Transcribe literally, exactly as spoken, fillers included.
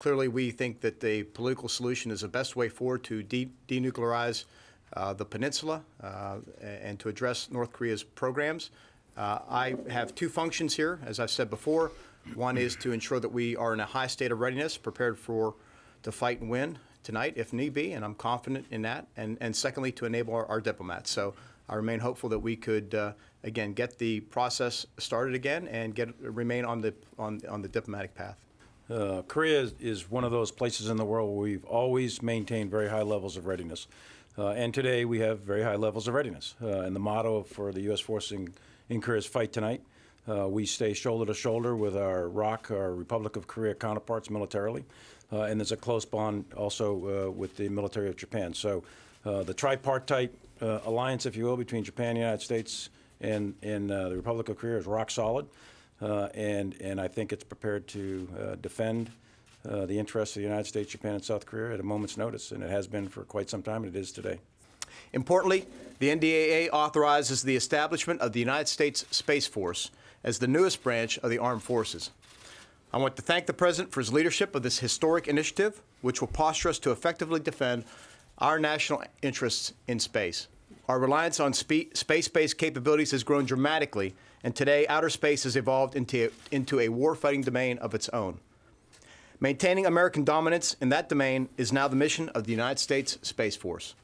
Clearly, we think that the political solution is the best way forward to de denuclearize uh, the peninsula uh, and to address North Korea's programs. Uh, I have two functions here, as I've said before. One is to ensure that we are in a high state of readiness, prepared for to fight and win tonight, if need be, and I'm confident in that. And, and secondly, to enable our, our diplomats. So I remain hopeful that we could, uh, again, get the process started again and get remain on the on on the diplomatic path. Uh, Korea is, is one of those places in the world where we've always maintained very high levels of readiness. Uh, and today we have very high levels of readiness. Uh, and the motto for the U S force in, in Korea's fight tonight, uh, we stay shoulder to shoulder with our R O C, our Republic of Korea counterparts militarily. Uh, and there's a close bond also uh, with the military of Japan. So uh, the tripartite uh, alliance, if you will, between Japan, the United States, and, and uh, the Republic of Korea is rock solid. Uh, and, and I think it's prepared to uh, defend uh, the interests of the United States, Japan, and South Korea at a moment's notice, and it has been for quite some time, and it is today. Importantly, the N D A A authorizes the establishment of the United States Space Force as the newest branch of the armed forces. I want to thank the President for his leadership of this historic initiative, which will posture us to effectively defend our national interests in space. Our reliance on spe space-based capabilities has grown dramatically, and today outer space has evolved into, into a war-fighting domain of its own. Maintaining American dominance in that domain is now the mission of the United States Space Force.